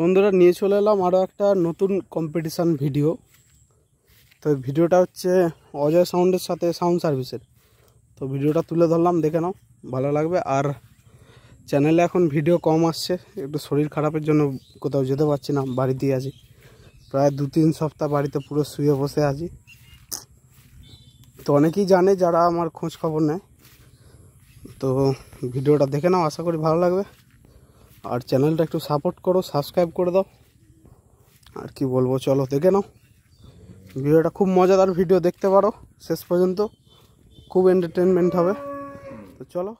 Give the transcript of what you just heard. বন্ধুরা নিয়ে চলে এলাম আরও একটা নতুন কম্পিটিশান ভিডিও। তো ভিডিওটা হচ্ছে অজয় সাউন্ডের সাথে সাউন্ড সার্ভিসের। তো ভিডিওটা তুলে ধরলাম, দেখে নাও, ভালো লাগবে। আর চ্যানেলে এখন ভিডিও কম আসছে, একটু শরীর খারাপের জন্য কোথাও যেতে পারছি না, বাড়িতেই আছি। প্রায় 2-3 সপ্তাহ বাড়িতে পুরো শুয়ে বসে আছি। তো অনেকেই জানে যারা আমার খোঁজ খবর নেয়। তো ভিডিওটা দেখে নাও, আশা করি ভালো লাগবে। और चैनल एक सपोर्ट करो, सबसक्राइब कर दो। और कि बोलो, चलो देखे नाओ भिडियो। खूब मजादार भिडियो देखते पो शेष पर्त, खूब एंटारटेनमेंट है। तो चलो।